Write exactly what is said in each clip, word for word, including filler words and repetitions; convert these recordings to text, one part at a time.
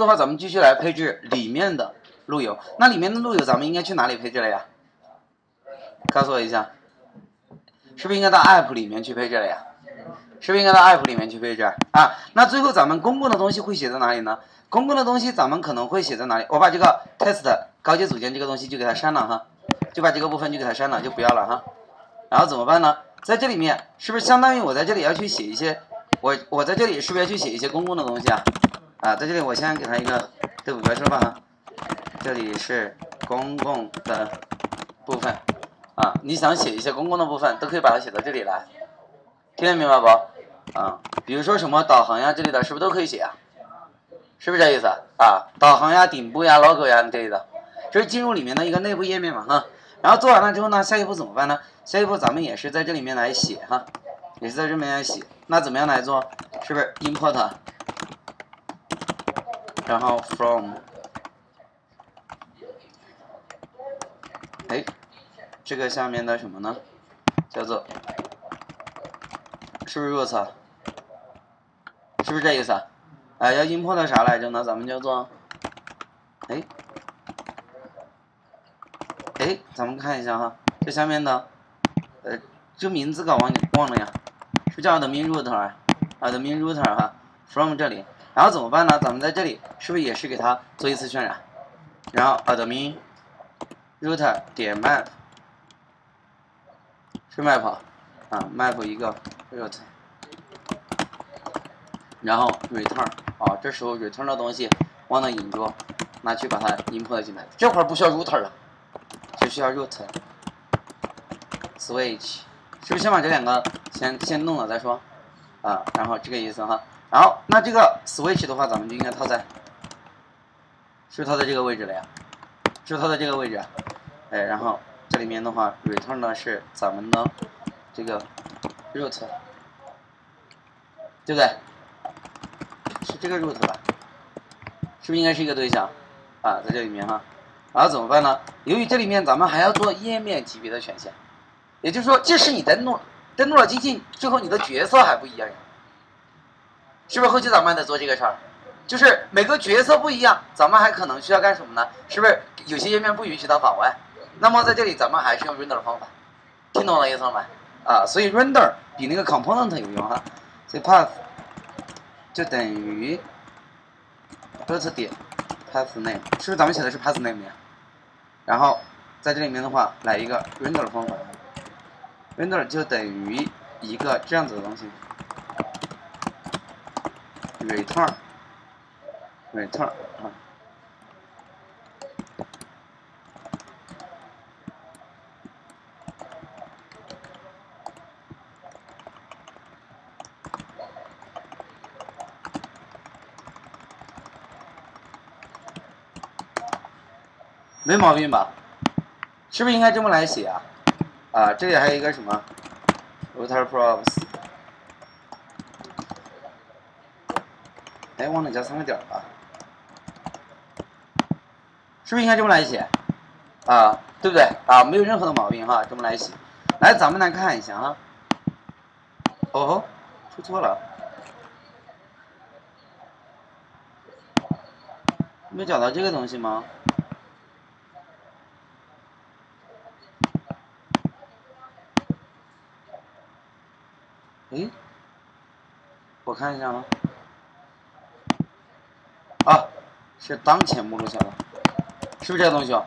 的话，咱们继续来配置里面的路由。那里面的路由咱们应该去哪里配置了呀？告诉我一下，是不是应该到 App 里面去配置了呀？是不是应该到 App 里面去配置啊？那最后咱们公共的东西会写在哪里呢？公共的东西咱们可能会写在哪里？我把这个 test 高阶组件这个东西就给它删了哈，就把这个部分就给它删了，就不要了哈。然后怎么办呢？在这里面是不是相当于我在这里要去写一些，我我在这里是不是要去写一些公共的东西啊？啊，在这里我先给它一个对不白说了吧哈，这里是公共的部分啊，你想写一些公共的部分都可以把它写到这里来，听得明白不？啊，比如说什么导航呀之类的，是不是都可以写啊？是不是这意思啊？导航呀、顶部呀、logo 呀之类的，这是进入里面的一个内部页面嘛哈。然后做完了之后呢，下一步怎么办呢？下一步咱们也是在这里面来写哈，也是在这里面来写。那怎么样来做？是不是 import， 然后 from， 哎，这个下面的什么呢？叫做是不是 root？ 是不是这意思啊？哎，要 import 啥来着呢？咱们叫做哎。哎，咱们看一下哈，这下面的，呃，这名字搞忘忘了呀，是叫 admin root 啊 ，admin root 哈 ，from 这里，然后怎么办呢？咱们在这里是不是也是给它做一次渲染？然后 admin root 点 map 是 map 啊 ，map 一个 root， 然后 return 啊，这时候 return 的东西忘了引入，拿去把它 import 进来，这会儿不需要 root 了。就需要 root switch， 是不是先把这两个先先弄了再说啊？然后这个意思哈。然后那这个 switch 的话，咱们就应该套在，是不是套在这个位置了呀？是不是套在这个位置啊？哎，然后这里面的话 ，return 呢是咱们的这个 root， 对不对？是这个 root 吧？是不是应该是一个对象啊？在这里面哈。然后怎么办呢？由于这里面咱们还要做页面级别的权限，也就是说，即使你登录登录了机器之后，你的角色还不一样，是不是？后期咱们还得做这个事儿，就是每个角色不一样，咱们还可能需要干什么呢？是不是有些页面不允许它访问？那么在这里咱们还是用 render 的方法，听懂了意思吗？啊，所以 render 比那个 component 有用哈，所以 path 就等于 root 点 path name， 是不是咱们写的是 path name 呀？然后在这里面的话，来一个 render 的方法 ，render 就等于一个这样子的东西 ，return，return return, 啊，没毛病吧？是不是应该这么来写啊？啊，这里还有一个什么 router props， 哎，忘了加三个点了，是不是应该这么来写？啊，对不对？啊，没有任何的毛病哈，这么来写。来，咱们来看一下哈。哦，出错了，没找到这个东西吗？哎，我看一下啊，啊，是当前目录下的，是不是这个东西哦？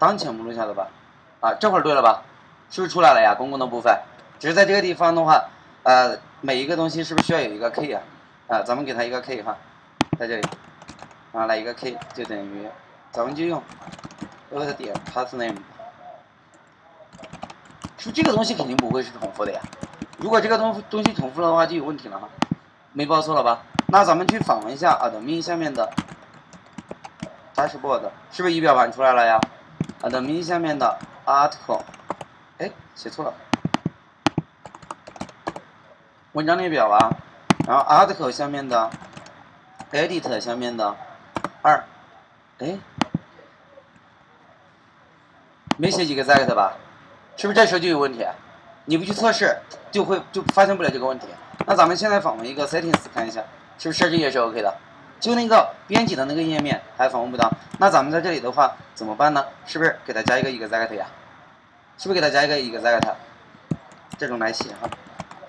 当前目录下的吧？啊，这会儿对了吧？是不是出来了呀？公共的部分，只是在这个地方的话，呃，每一个东西是不是需要有一个 key 啊？啊，咱们给它一个 key 哈，在这里，啊，来一个 key 就等于，咱们就用 root 点 path name， 是这个东西肯定不会是重复的呀。如果这个东东西重复了的话，就有问题了哈，没报错了吧？那咱们去访问一下 admin 下面的 dashboard， 是不是仪表板出来了呀 ？admin 下面的 article， 哎，写错了，文章列表啊，然后 article 下面的 edit 下面的二，哎，没写几个 exact 吧？是不是这时候就有问题？你不去测试，就会就发现不了这个问题。那咱们现在访问一个 settings 看一下，是不是设置也是 OK 的？就那个编辑的那个页面还访问不到。那咱们在这里的话怎么办呢？是不是给它加一个 exact 呀？是不是给它加一个 exact？ 这种来写哈，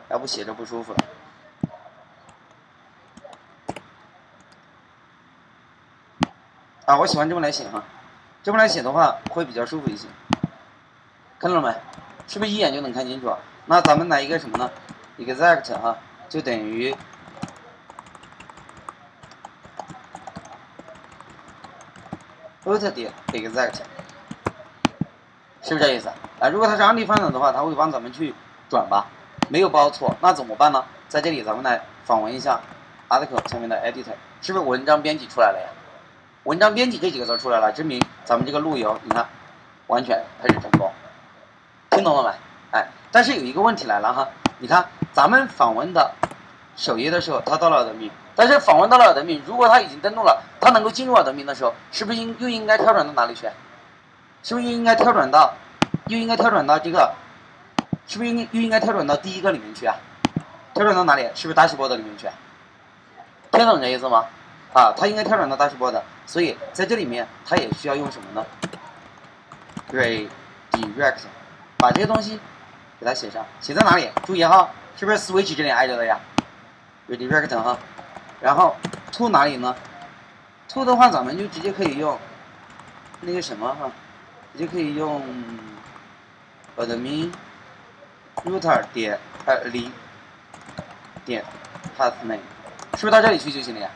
要不写着不舒服了。啊，我喜欢这么来写哈，这么来写的话会比较舒服一些。看到了没？是不是一眼就能看清楚啊？那咱们来一个什么呢 ？exact 哈，就等于。 root 点 exact 是不是这意思啊？如果它是案例范本的话，它会帮咱们去转吧，没有包错，那怎么办呢？在这里咱们来访问一下 article 前面的 editor， 是不是文章编辑出来了呀？文章编辑这几个字出来了，证明咱们这个路由，你看完全它是成功，听懂了没？哎，但是有一个问题来了哈，你看咱们访问的首页的时候，它到了 admin。 但是访问到了 admin， 如果他已经登录了，他能够进入 admin 的时候，是不是应又应该跳转到哪里去？是不是又应该跳转到，又应该跳转到这个，是不是应又应该跳转到第一个里面去啊？跳转到哪里？是不是 dashboard 里面去？听懂这意思吗？啊，他应该跳转到 dashboard， 所以在这里面他也需要用什么呢 ？redirect， 把这些东西给它写上，写在哪里？注意哈，是不是 switch 这里挨着的呀 ？redirect 哈。 然后 to 哪里呢 ？to 的话，咱们就直接可以用那个什么哈，直接可以用 admin router 点呃零点 pathname， 是不是到这里去就行了呀？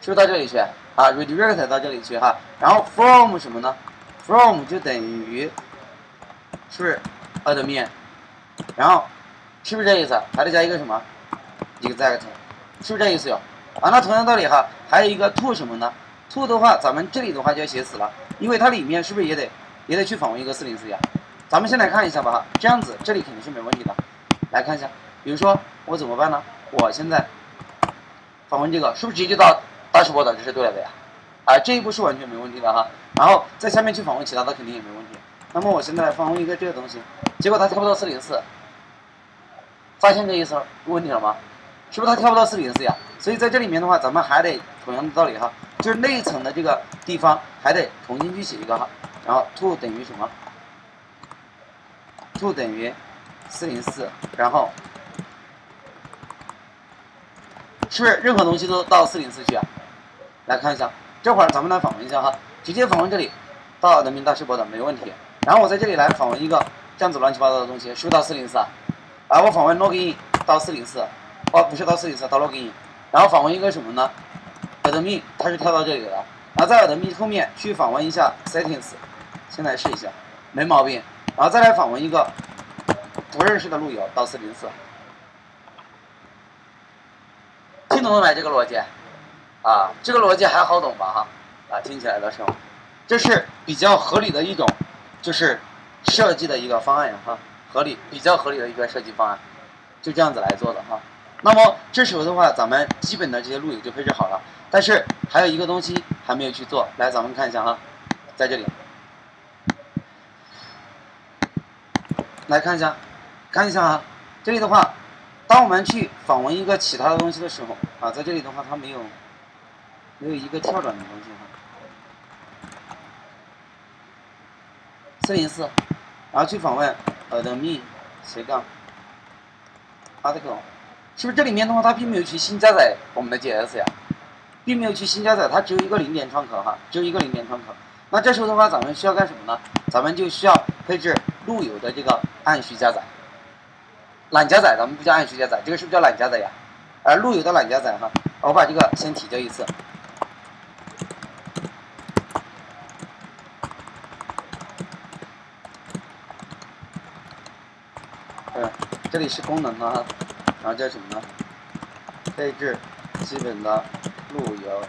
是不是到这里去啊 ？redirect 到这里去哈。然后 from 什么呢 ？from 就等于是不是 admin？ 然后是不是这意思？还得加一个什么 exact？ 是不是这意思哟？啊，那同样道理哈，还有一个 to 什么呢 ？to 的话，咱们这里的话就要写死了，因为它里面是不是也得也得去访问一个四零四呀？咱们先来看一下吧哈，这样子这里肯定是没问题的。来看一下，比如说我怎么办呢？我现在访问这个，是不是直接就到 dashboard 这是对了的呀？啊，这一步是完全没问题的哈。然后在下面去访问其他的肯定也没问题。那么我现在访问一个这个东西，结果它跳不到四零四，发现这意思问题了吗？ 是不是它跳不到四零四呀？所以在这里面的话，咱们还得同样的道理哈，就是内层的这个地方还得重新去写一个哈，然后 to 等于什么 ？to 等于四零四，然后是不是任何东西都到四零四去啊？来看一下，这会儿咱们来访问一下哈，直接访问这里，到人民大直播的没问题。然后我在这里来访问一个这样子乱七八糟的东西，是不是到四零四啊？啊，我访问 login 到四零四。 哦，不是到四零四，到 login， 然后访问一个什么呢 ？admin， 它是跳到这里了。然后在 admin 后面去访问一下 settings， 先来试一下，没毛病。然后再来访问一个不认识的路由到四零四，听懂了没？这个逻辑啊，这个逻辑还好懂吧？哈，啊，听起来的时候，这是比较合理的一种，就是设计的一个方案呀，哈，合理，比较合理的一个设计方案，就这样子来做的哈。 那么这时候的话，咱们基本的这些路由就配置好了，但是还有一个东西还没有去做，来，咱们看一下哈，在这里，来看一下，看一下啊，这里的话，当我们去访问一个其他的东西的时候啊，在这里的话，它没有没有一个跳转的东西哈，四零四，然后去访问 admin 斜杠 article。 是不是这里面的话，它并没有去新加载我们的 J S 呀，并没有去新加载，它只有一个零点窗口哈，只有一个零点窗口。那这时候的话，咱们需要干什么呢？咱们就需要配置路由的这个按需加载、懒加载，咱们不叫按需加载，这个是不是叫懒加载呀？而路由的懒加载哈，我把这个先提交一次。嗯，这里是功能啊。 然后叫什么呢？配置基本的路由，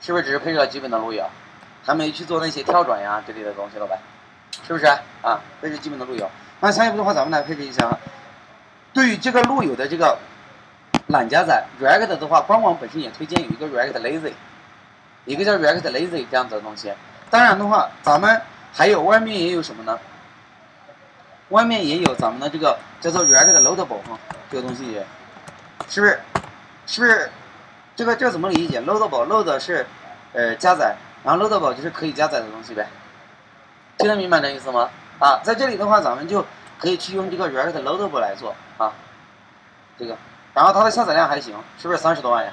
是不是只是配置了基本的路由，还没去做那些跳转呀这类的东西了呗？是不是啊？啊，配置基本的路由。那下一步的话，咱们来配置一下哈。对于这个路由的这个懒加载 ，React 的话，官网本身也推荐有一个 React Lazy， 一个叫 React Lazy 这样子的东西。当然的话，咱们还有外面也有什么呢？ 外面也有咱们的这个叫做 React Loadable 哈，这个东西也是不是是不是这个这个怎么理解 ？loadable，load 是呃加载，然后 loadable 就是可以加载的东西呗。听得明白这意思吗？啊，在这里的话，咱们就可以去用这个 React loadable 来做啊，这个，然后它的下载量还行，是不是三十多万呀？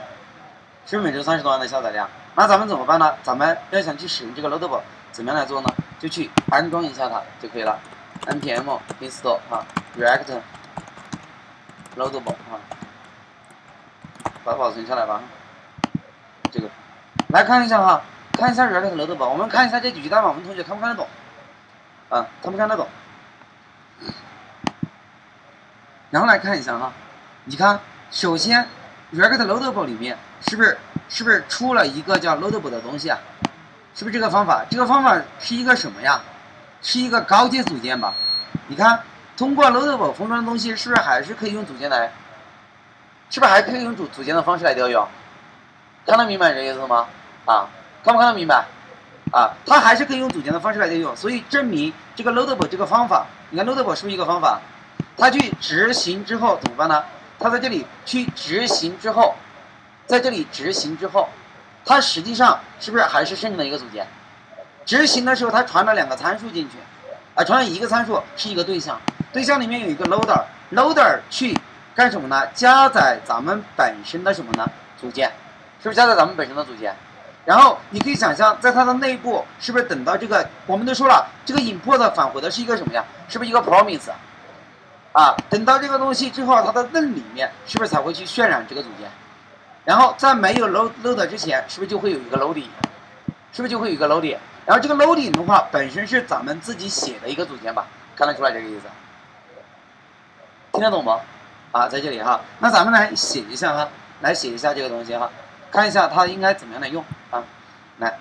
是不是每周三十多万的下载量？那咱们怎么办呢？咱们要想去使用这个 loadable， 怎么样来做呢？就去安装一下它就可以了 ，npm install 啊 React loadable 啊，把它保存下来吧。这个，来看一下哈，看一下 React loadable， 我们看一下这几句代码，我们同学看不看得懂？啊，看不看得懂？然后来看一下哈，你看，首先 React loadable 里面是不是是不是出了一个叫 loadable 的东西啊？是不是这个方法？这个方法是一个什么呀？是一个高阶组件吧？你看，通过 loadable 封装的东西，是不是还是可以用组件来？是不是还可以用组组件的方式来调用？看得明白这意思吗？啊，看不看得明白？啊，它还是可以用组件的方式来调用，所以证明这个 loadable 这个方法，你看 loadable 是不是一个方法？它去执行之后怎么办呢？它在这里去执行之后，在这里执行之后，它实际上是不是还是生成了一个组件？执行的时候它传了两个参数进去，啊，传了一个参数是一个对象，对象里面有一个 loader，loader 去干什么呢？加载咱们本身的什么呢？组件，是不是加载咱们本身的组件？然后你可以想象，在它的内部是不是等到这个，我们都说了，这个 import 返回的是一个什么呀？是不是一个 promise 啊？等到这个东西之后，它的嫩里面是不是才会去渲染这个组件？然后在没有 load load 之前，是不是就会有一个 loading？ 是不是就会有一个 loading？ 然后这个 loading 的话，本身是咱们自己写的一个组件吧？看得出来这个意思？听得懂吗？啊，在这里哈，那咱们来写一下哈，来写一下这个东西哈，看一下它应该怎么样来用。啊，来，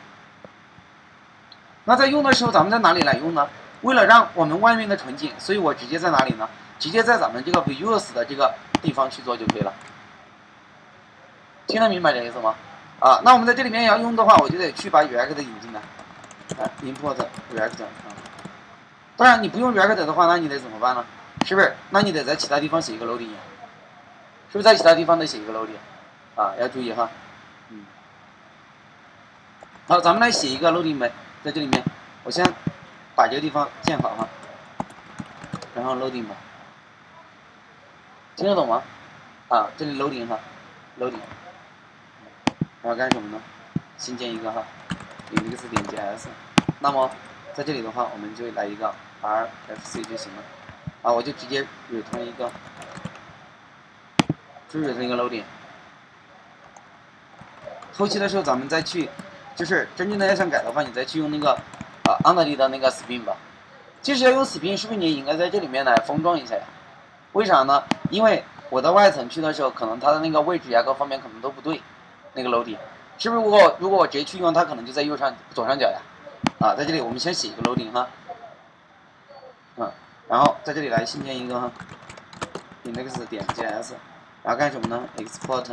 那在用的时候，咱们在哪里来用呢？为了让我们外面的纯净，所以我直接在哪里呢？直接在咱们这个 views 的这个地方去做就可以了。听得明白这意思吗？啊，那我们在这里面要用的话，我就得去把 React 引进来，啊 ，import React 啊。当然，你不用 React 的话，那你得怎么办呢？是不是？那你得在其他地方写一个 loading， 是不是在其他地方得写一个 loading？ 啊，要注意哈。好，咱们来写一个 loading 呗，在这里面，我先把这个地方建好哈，然后 loading 吧，听得懂吗？啊，这里 loading 哈 ，loading， 然后干什么呢？新建一个哈 ，index 点 js， 那么在这里的话，我们就来一个 rfc 就行了，啊，我就直接 return 一个，就 return 一个 loading， 后期的时候咱们再去。就是真正的要想改的话，你再去用那个啊 Android 的那个 Spring 吧。即使要用 Spring， 是不是你也应该在这里面来封装一下呀？为啥呢？因为我到外层去的时候，可能它的那个位置呀各方面可能都不对。那个 loading 是不是如果如果我直接去用它，可能就在右上左上角呀？啊，在这里我们先写一个 loading 哈，嗯、啊，然后在这里来新建一个哈 index 点 js， 然后干什么呢 ？export。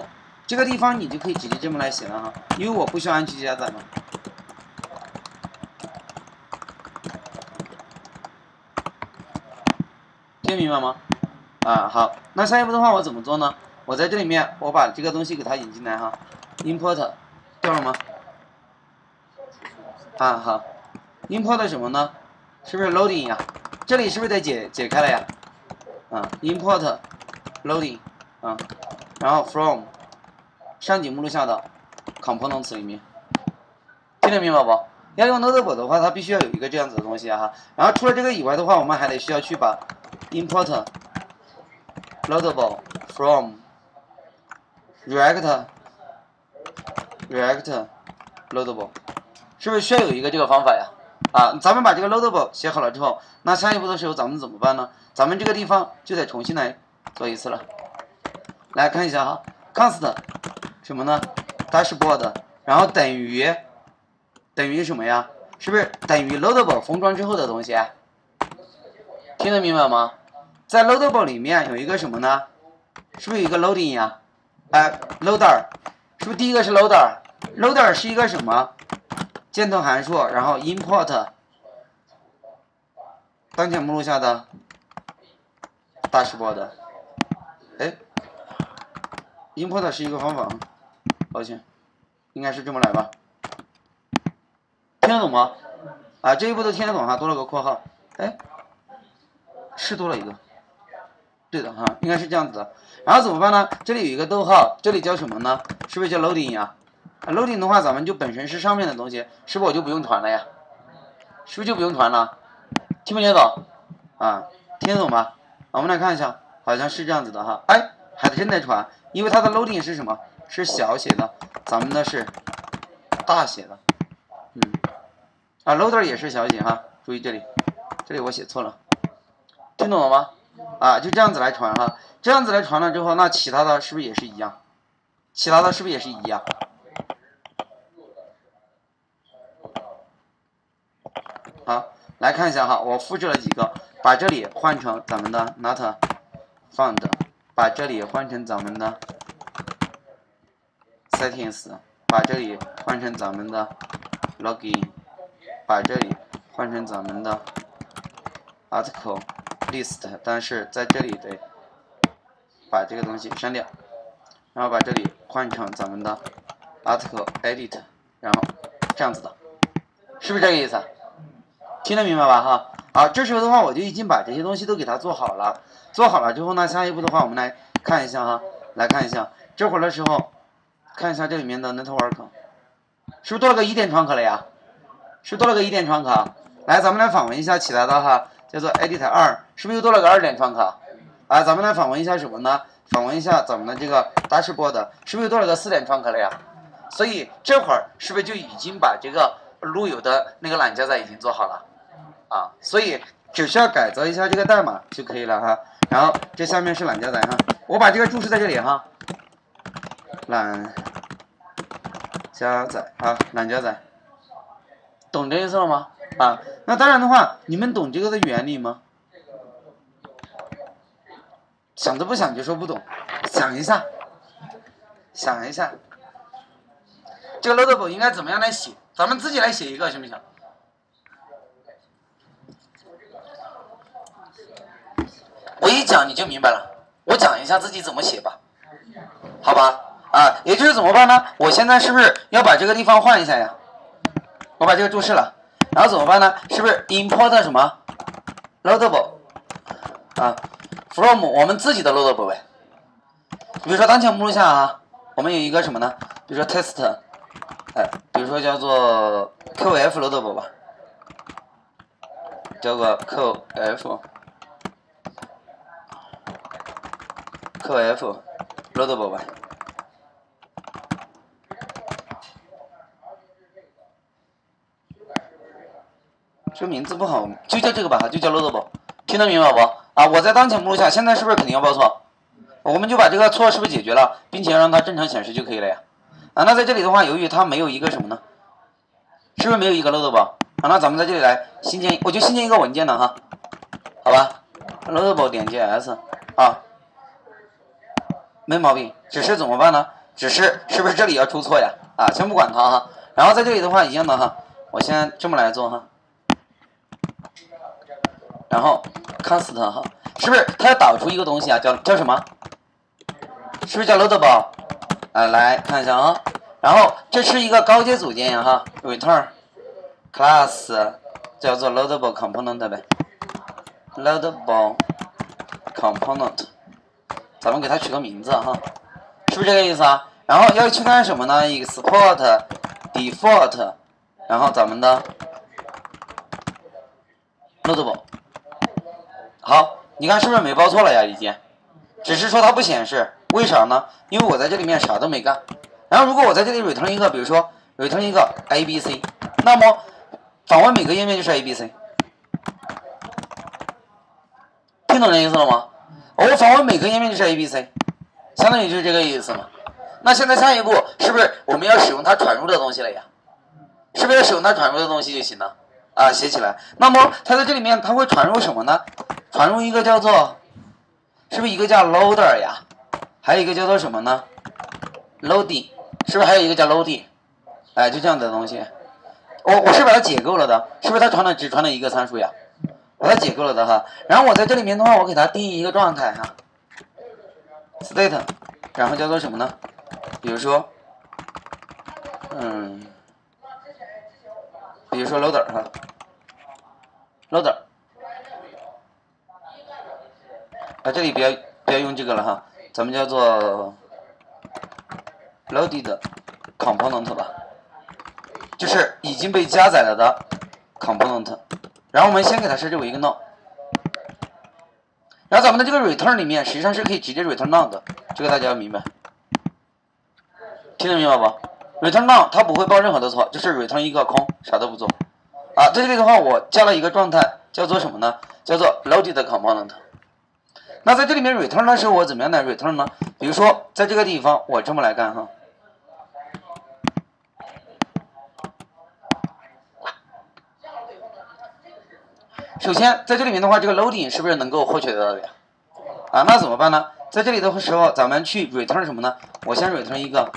这个地方你就可以直接这么来写了哈，因为我不需要按去加载嘛。听明白吗？啊，好，那下一步的话我怎么做呢？我在这里面我把这个东西给它引进来哈 ，import 掉了吗？啊，好 ，import 什么呢？是不是 loading 呀？这里是不是得解解开了呀？啊 ，import loading 啊，然后 from。上级目录下的 component 动词里面，听得明白不？要用 loadable 的话，它必须要有一个这样子的东西哈、啊。然后除了这个以外的话，我们还得需要去把 import loadable from react react loadable， 是不是需要有一个这个方法呀？啊，咱们把这个 loadable 写好了之后，那下一步的时候咱们怎么办呢？咱们这个地方就得重新来做一次了。来看一下哈 ，const。什么呢 ？dashboard， 然后等于等于什么呀？是不是等于 loadable 封装之后的东西？听得明白吗？在 loadable 里面有一个什么呢？是不是有一个 loading 呀？哎 ，loader， 是不是第一个是 loader？loader loader 是一个什么？箭头函数，然后 import 当前目录下的 dashboard， 哎 ，import 是一个方法。抱歉，应该是这么来吧？听得懂吗？啊，这一步都听得懂哈，多了个括号，哎，是多了一个，对的哈，应该是这样子的。然后怎么办呢？这里有一个逗号，这里叫什么呢？是不是叫 loading 呀、啊、？loading 的话，咱们就本身是上面的东西，是不是我就不用传了呀？是不是就不用传了？听没听懂？啊，听得懂吧？我们来看一下，好像是这样子的哈。哎，还真在传，因为它的 loading 是什么？是小写的，咱们的是大写的，嗯，啊 ，loader 也是小写哈，注意这里，这里我写错了，听懂了吗？啊，就这样子来传哈，这样子来传了之后，那其他的是不是也是一样？其他的是不是也是一样？好，来看一下哈，我复制了几个，把这里换成咱们的 not found， 把这里换成咱们的 settings， 把这里换成咱们的 login， 把这里换成咱们的 article list， 但是在这里得把这个东西删掉，然后把这里换成咱们的 article edit， 然后这样子的，是不是这个意思？听得明白吧？哈，好，这时候的话我就已经把这些东西都给它做好了，做好了之后呢，下一步的话我们来看一下哈，来看一下，这会儿的时候。看一下这里面的 network， 是不是多了个一点窗口了呀？是不是多了个一点窗口？来，咱们来访问一下其他的哈，叫做 edit 二，是不是又多了个二点窗口？啊，咱们来访问一下什么呢？访问一下咱们的这个 dashboard， 是不是又多了个四点窗口了呀？所以这会儿是不是就已经把这个路由的那个懒加载已经做好了？啊，所以只需要改造一下这个代码就可以了哈。然后这下面是懒加载哈，我把这个注释在这里哈。懒加载啊，懒加载，懂这意思了吗？啊，那当然的话，你们懂这个的原理吗？想都不想就说不懂，想一下，想一下，这个 loadable 应该怎么样来写？咱们自己来写一个行不行？我一讲你就明白了，我讲一下自己怎么写吧，好吧？啊，也就是怎么办呢？我现在是不是要把这个地方换一下呀？我把这个注释了，然后怎么办呢？是不是 import 什么 loadable 啊 from 我们自己的 loadable 呗？比如说当前目录下啊，我们有一个什么呢？比如说 test， 哎、呃，比如说叫做 qf loadable 吧，叫个 qf qf loadable 吧。这名字不好，就叫这个吧，就叫 loadable， 听得明白不？啊，我在当前目录下，现在是不是肯定要报错？我们就把这个错是不是解决了，并且让它正常显示就可以了呀？啊，那在这里的话，由于它没有一个什么呢？是不是没有一个 loadable？ 啊，那咱们在这里来新建，我就新建一个文件了哈，好吧 ？loadable 点 js 啊，没毛病，只是怎么办呢？只是是不是这里要出错呀？啊，先不管它哈。然后在这里的话一样的哈，我先这么来做哈。然后 const 哈，是不是它要导出一个东西啊？叫叫什么？是不是叫 loadable？ 啊，来看一下啊。然后这是一个高阶组件呀、啊、哈 ，return class 叫做 loadable component 呗 ，loadable component， 咱们给它取个名字哈、啊，是不是这个意思啊？然后要去干什么呢 ？export default， 然后咱们的 loadable。好，你看是不是没报错了呀？已经，只是说它不显示，为啥呢？因为我在这里面啥都没干。然后如果我在这里 return 一个，比如说 return 一个 A B C， 那么访问每个页面就是 A B C。听懂这意思了吗？我访问每个页面就是 A B C， 相当于就是这个意思嘛。那现在下一步是不是我们要使用它传入的东西了呀？是不是要使用它传入的东西就行了？啊，写起来。那么它在这里面它会传入什么呢？传入一个叫做，是不是一个叫 loader 呀？还有一个叫做什么呢 ？loading， 是不是还有一个叫 loading？ 哎，就这样的东西。我我是把它解构了的，是不是它传了只传了一个参数呀？把它解构了的哈。然后我在这里面的话，我给它定义一个状态哈 ，state， 然后叫做什么呢？比如说嗯，比如说 loader 哈 ，loader， 啊，这里不要不要用这个了哈，咱们叫做 loaded component 吧，就是已经被加载了的 component， 然后我们先给它设置为一个 none， 然后咱们的这个 return 里面实际上是可以直接 return none 的，这个大家要明白，听得明白不？ return none 它不会报任何的错，就是 return 一个空，啥都不做。啊，在这里的话，我加了一个状态，叫做什么呢？叫做 loaded component。那在这里面 return 的时候，我怎么样来 return 呢？比如说，在这个地方，我这么来干哈。首先，在这里面的话，这个 loading 是不是能够获取得到的呀？啊，那怎么办呢？在这里的时候，咱们去 return 什么呢？我先 return 一个。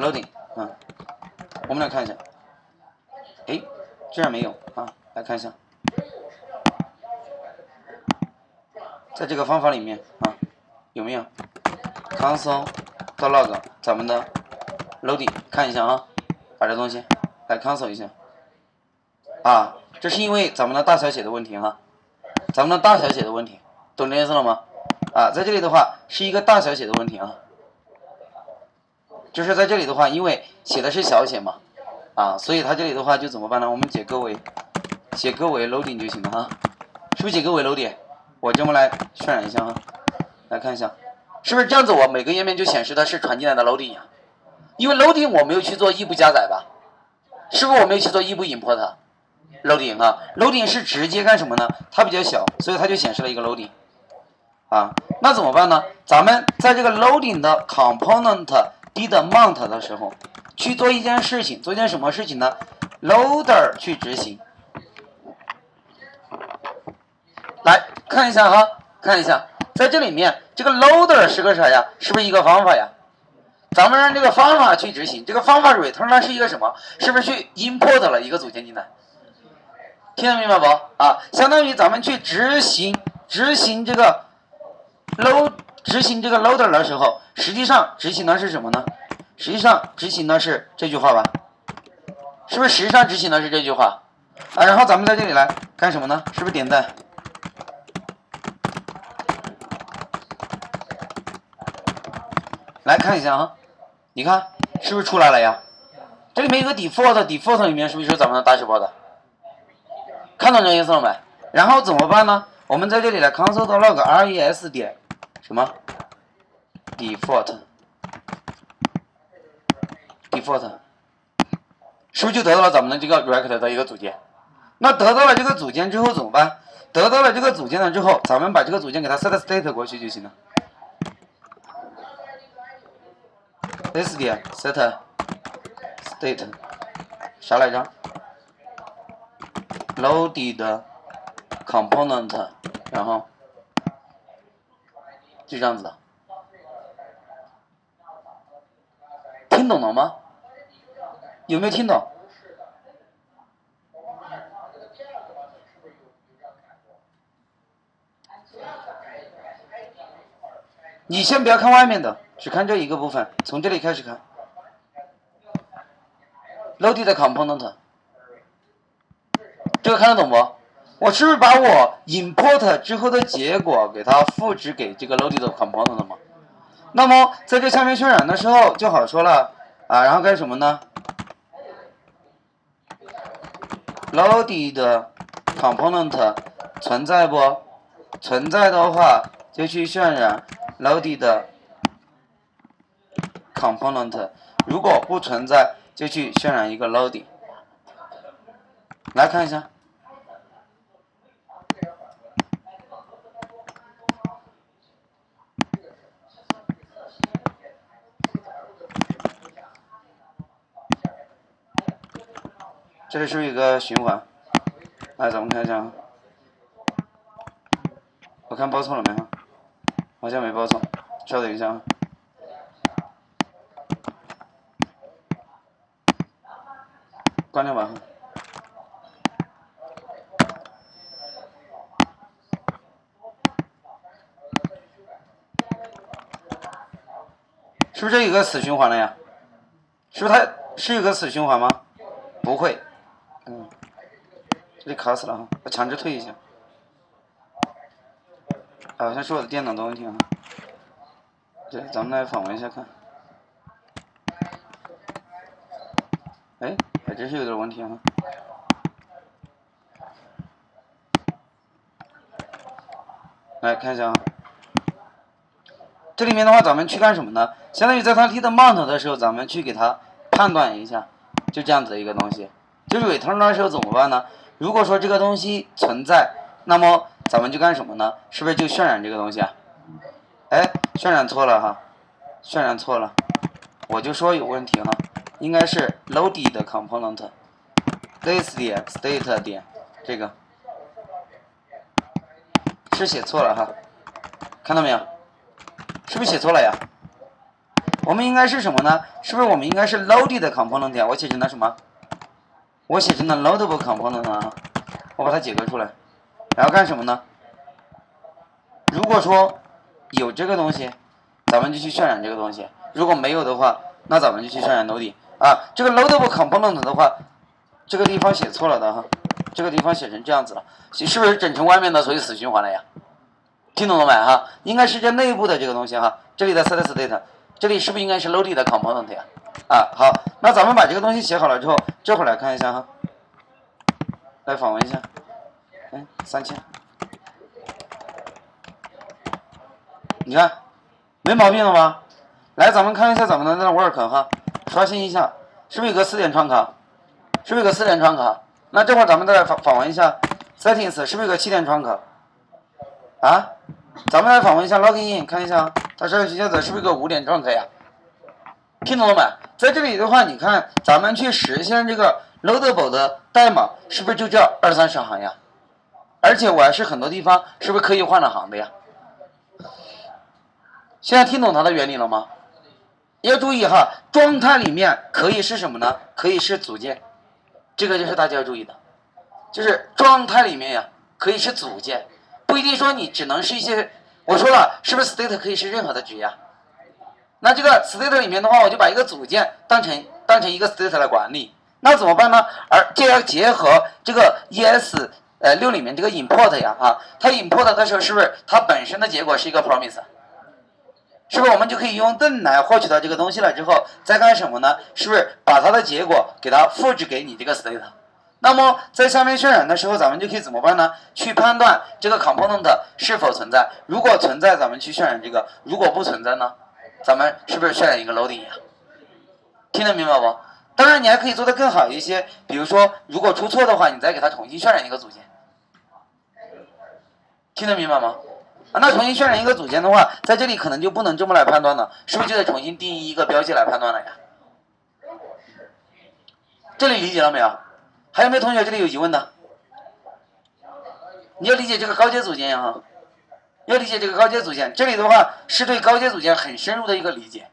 loading， 嗯，我们来看一下，哎，居然没有啊，来看一下，在这个方法里面啊，有没有 console.log 咱们的 loading 看一下啊，把这东西来 console 一下，啊，这是因为咱们的大小写的问题哈、啊，咱们的大小写的问题，懂这意思了吗？啊，在这里的话是一个大小写的问题啊。 就是在这里的话，因为写的是小写嘛，啊，所以它这里的话就怎么办呢？我们解构为解构为 loading 就行了啊，是不是解构为 loading？ 我这么来渲染一下啊，来看一下，是不是这样子？我每个页面就显示的是传进来的 loading 呀、啊，因为 loading 我没有去做异步加载吧，是不是我没有去做异步 import loading 啊 ？loading 是直接干什么呢？它比较小，所以它就显示了一个 loading 啊，那怎么办呢？咱们在这个 loading 的 component。 的 mount 的时候，去做一件事情，做一件什么事情呢 ？loader 去执行。来看一下哈，看一下，在这里面这个 loader 是个啥呀？是不是一个方法呀？咱们让这个方法去执行，这个方法 return 它是一个什么？是不是去 import 了一个组件进来？听得明白不？啊，相当于咱们去执行执行这个 load。 执行这个 loader 的时候，实际上执行的是什么呢？实际上执行的是这句话吧？是不是实际上执行的是这句话？啊，然后咱们在这里来干什么呢？是不是点赞？来看一下啊，你看是不是出来了呀？这里面有个 default，default 里面是不是就是咱们的dashboard？看懂这意思了没？然后怎么办呢？我们在这里来 console.log res 点 什么 ？default default 是不是就得到了咱们的这个 React 的一个组件？那得到了这个组件之后怎么办？得到了这个组件了之后，咱们把这个组件给它 set state 过去就行了。s 点 set state 啥来着 ？loaded component， 然后。 就这样子的，听懂了吗？有没有听懂？你先不要看外面的，只看这一个部分，从这里开始看。Loaded component， 这个看得懂不？ 我是不是把我 import 之后的结果给它复制给这个 loaded component 了嘛？那么在这下面渲染的时候就好说了啊，然后干什么呢 ？loaded component 存在不？存在的话就去渲染 loaded component， 如果不存在就去渲染一个 loading。来看一下。 这里是不是有个循环？来，咱们看一下啊。我看报错了没有？好像没报错，稍等一下啊。关掉吧。是不是这有个死循环了呀？是不是它是有个死循环吗？不会，嗯，这里卡死了哈，我强制退一下。好像是我的电脑的问题啊。对，咱们来访问一下看。哎，还真是有点问题啊。 来看一下啊，这里面的话，咱们去干什么呢？相当于在它 read mount 的时候，咱们去给它判断一下，就这样子的一个东西。就是 return 的时候怎么办呢？如果说这个东西存在，那么咱们就干什么呢？是不是就渲染这个东西啊？哎，渲染错了哈，渲染错了，我就说有问题哈，应该是 loaded component this 点 state 点这个。 是写错了哈，看到没有？是不是写错了呀？我们应该是什么呢？是不是我们应该是 loaded component？ 我写成了什么？我写成了 loadable component 啊！我把它解构出来，然后干什么呢？如果说有这个东西，咱们就去渲染这个东西；如果没有的话，那咱们就去渲染 loaded 啊。这个 loadable component 的话，这个地方写错了的哈。 这个地方写成这样子了，是不是整成外面的所以死循环了呀？听懂了没哈？应该是这内部的这个东西哈。这里的 set state， 这里是不是应该是 loaded component 呀？啊，好，那咱们把这个东西写好了之后，这会儿来看一下哈，来访问一下，哎，三千，你看没毛病了吧？来，咱们看一下咱们的那 work 哈，刷新一下，是不是有个四点窗口？是不是有个四点窗口？ 那这会儿咱们再来访访问一下 settings， 是不是有个七点窗口？啊，咱们来访问一下 login， 看一下它这个下载是不是有个五点窗口呀？听懂了没？在这里的话，你看咱们去实现这个 loadable 的代码，是不是就这二三十行呀？而且我还是很多地方是不是可以换了行的呀？现在听懂它的原理了吗？要注意哈，状态里面可以是什么呢？可以是组件。 这个就是大家要注意的，就是状态里面呀，可以是组件，不一定说你只能是一些。我说了，是不是 state 可以是任何的值呀？那这个 state 里面的话，我就把一个组件当成当成一个 state 来管理，那怎么办呢？而就要结合这个 E S 呃六里面这个 import 呀啊，它 import 的时候是不是它本身的结果是一个 promise？ 是不是我们就可以用 then 来获取到这个东西了之后，再干什么呢？是不是把它的结果给它复制给你这个 state？ 那么在下面渲染的时候，咱们就可以怎么办呢？去判断这个 component 是否存在。如果存在，咱们去渲染这个；如果不存在呢，咱们是不是渲染一个 loading 呀？听得明白不？当然，你还可以做得更好一些，比如说，如果出错的话，你再给它重新渲染一个组件。听得明白吗？ 啊，那重新渲染一个组件的话，在这里可能就不能这么来判断了，是不是就得重新定义一个标记来判断了呀？这里理解了没有？还有没有同学这里有疑问的？你要理解这个高阶组件呀，哈，要理解这个高阶组件。这里的话是对高阶组件很深入的一个理解。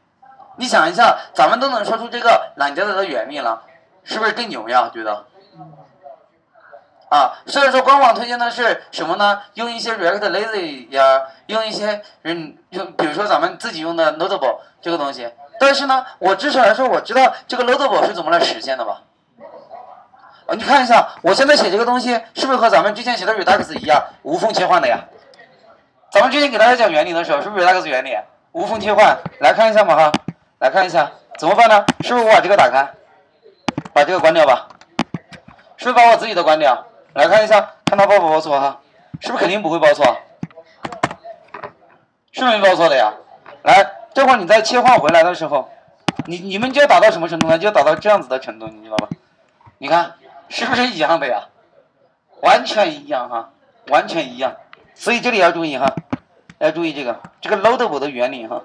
你想一下，咱们都能说出这个懒加载的原理了，是不是更牛呀？觉得？ 啊，虽然说官网推荐的是什么呢？用一些 React Lazy 呀，用一些嗯，用比如说咱们自己用的 Loadable 这个东西，但是呢，我至少来说，我知道这个 Loadable 是怎么来实现的吧？啊，你看一下，我现在写这个东西，是不是和咱们之前写的 Redux 一样，无缝切换的呀？咱们之前给大家讲原理的时候，是不是 Redux 原理？无缝切换，来看一下嘛哈，来看一下怎么办呢？是不是我把这个打开，把这个关掉吧？是不是把我自己的关掉？ 来看一下，看它报不报错哈？是不是肯定不会报错？是没报错的呀。来，这会儿你再切换回来的时候，你你们就要打到什么程度呢？就要打到这样子的程度，你知道吧？你看是不是一样的呀？完全一样哈，完全一样。所以这里要注意哈，要注意这个这个 loadable 的原理哈。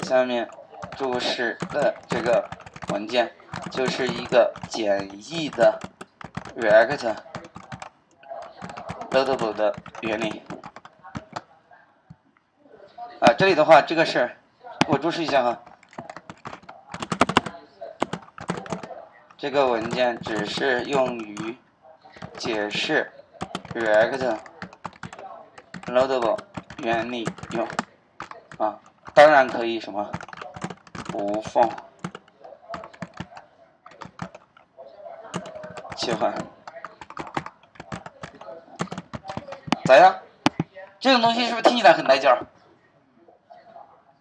下面注释的这个文件。 就是一个简易的 React Loadable 的原理啊，这里的话，这个是我注释一下哈，这个文件只是用于解释 React Loadable 原理用啊，当然可以什么无缝切换，咋样？这种东西是不是听起来很带劲儿？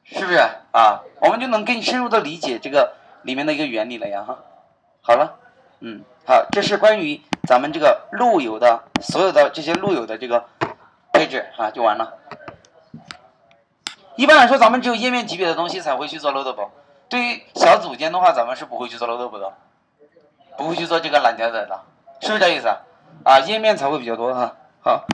是不是啊？我们就能更深入的理解这个里面的一个原理了呀！哈，好了，嗯，好，这是关于咱们这个路由的所有的这些路由的这个配置啊，就完了。一般来说，咱们只有页面级别的东西才会去做 loadable， 对于小组件的话，咱们是不会去做 loadable 的，不会去做这个懒加载的，是不是这意思啊？啊，页面才会比较多哈、啊。好。